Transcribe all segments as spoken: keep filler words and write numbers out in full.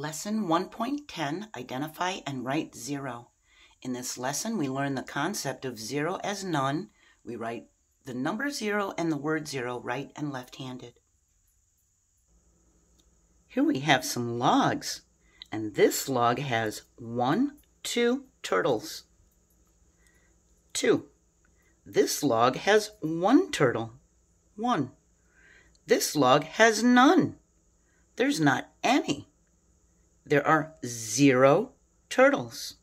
Lesson one point ten, Identify and Write Zero. In this lesson, we learn the concept of zero as none. We write the number zero and the word zero right and left-handed. Here we have some logs, and this log has one, two turtles. Two. This log has one turtle. One. This log has none. There's not any. There are zero turtles.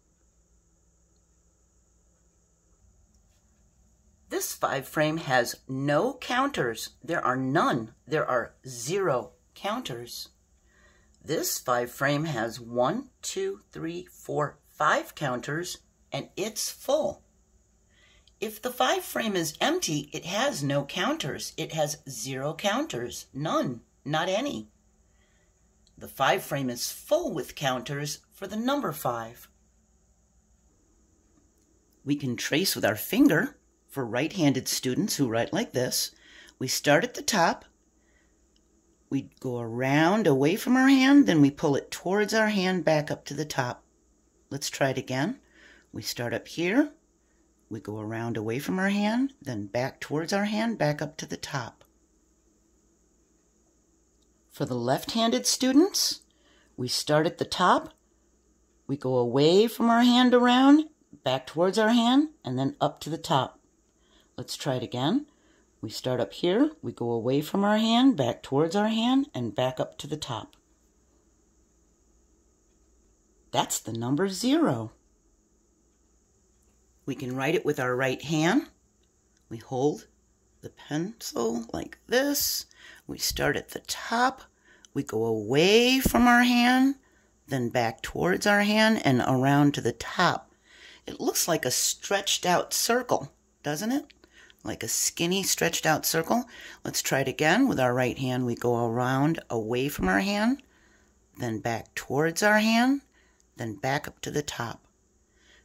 This five frame has no counters. There are none. There are zero counters. This five frame has one, two, three, four, five counters, and it's full. If the five frame is empty, it has no counters. It has zero counters. None. Not any. The five frame is full with counters for the number five. We can trace with our finger for right-handed students who write like this. We start at the top, we go around away from our hand, then we pull it towards our hand back up to the top. Let's try it again. We start up here, we go around away from our hand, then back towards our hand, back up to the top. For the left-handed students, we start at the top, we go away from our hand around, back towards our hand, and then up to the top. Let's try it again. We start up here, we go away from our hand, back towards our hand, and back up to the top. That's the number zero. We can write it with our right hand. We hold the pencil like this. We start at the top, we go away from our hand, then back towards our hand and around to the top. It looks like a stretched out circle, doesn't it? Like a skinny stretched out circle. Let's try it again. With our right hand, we go around away from our hand, then back towards our hand, then back up to the top.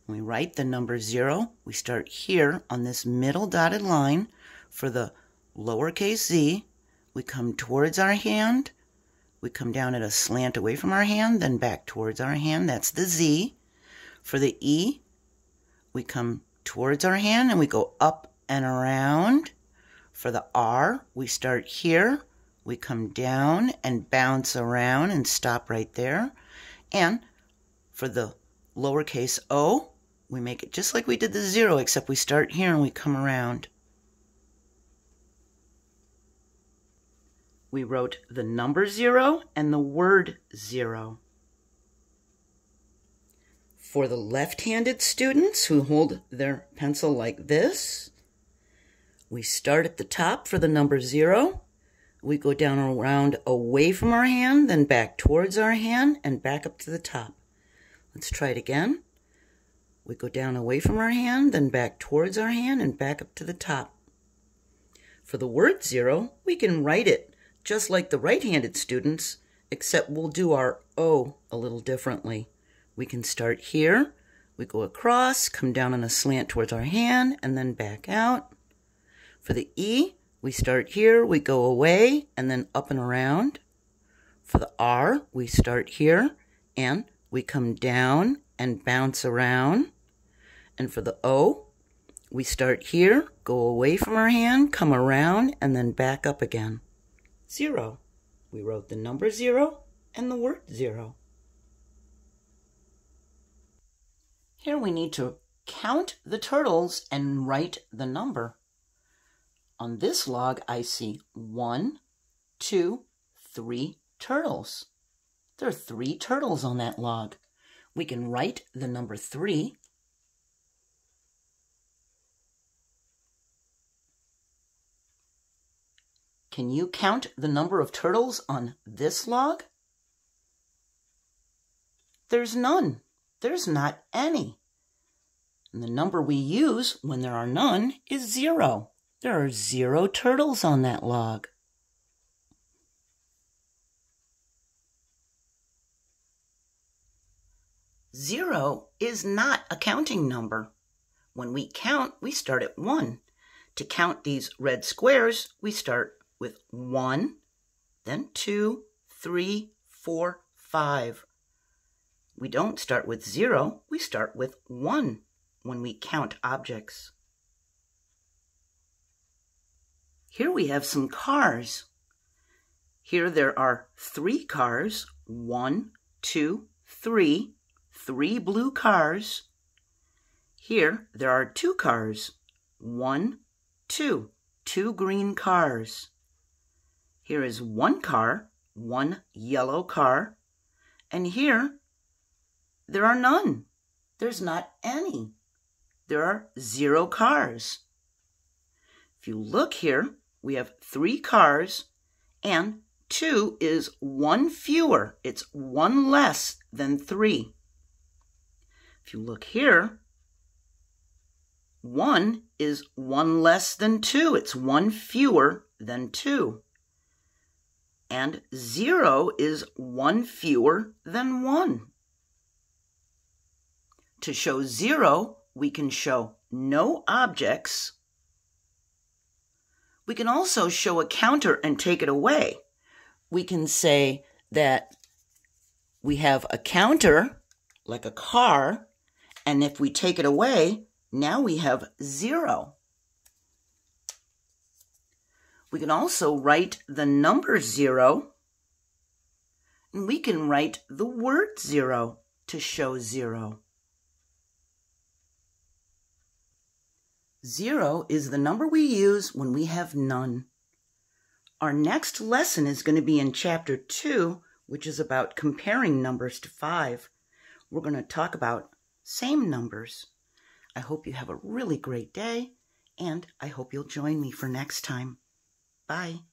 When we write the number zero, we start here on this middle dotted line. For the lowercase z, we come towards our hand, we come down at a slant away from our hand, then back towards our hand. That's the z. For the e, we come towards our hand and we go up and around. For the r, we start here, we come down and bounce around and stop right there. And for the lowercase o, we make it just like we did the zero, except we start here and we come around. We wrote the number zero and the word zero. For the left-handed students who hold their pencil like this, we start at the top for the number zero. We go down around away from our hand, then back towards our hand, and back up to the top. Let's try it again. We go down away from our hand, then back towards our hand, and back up to the top. For the word zero, we can write it just like the right-handed students, except we'll do our O a little differently. We can start here, we go across, come down on a slant towards our hand, and then back out. For the E, we start here, we go away, and then up and around. For the R, we start here, and we come down and bounce around. And for the O, we start here, go away from our hand, come around, and then back up again. Zero. We wrote the number zero and the word zero. Here we need to count the turtles and write the number. On this log, I see one, two, three turtles. There are three turtles on that log. We can write the number three. Can you count the number of turtles on this log? There's none. There's not any. And the number we use when there are none is zero. There are zero turtles on that log. Zero is not a counting number. When we count, we start at one. To count these red squares, we start with one, then two, three, four, five. We don't start with zero, we start with one when we count objects. Here we have some cars. Here there are three cars, one, two, three, three blue cars. Here there are two cars, one, two, two green cars. Here is one car, one yellow car, and here there are none. There's not any. There are zero cars. If you look here, we have three cars, and two is one fewer. It's one less than three. If you look here, one is one less than two. It's one fewer than two. And zero is one fewer than one. To show zero, we can show no objects. We can also show a counter and take it away. We can say that we have a counter, like a car, and if we take it away, now we have zero. We can also write the number zero, and we can write the word zero to show zero. Zero is the number we use when we have none. Our next lesson is going to be in chapter two, which is about comparing numbers to five. We're going to talk about same numbers. I hope you have a really great day, and I hope you'll join me for next time. Bye.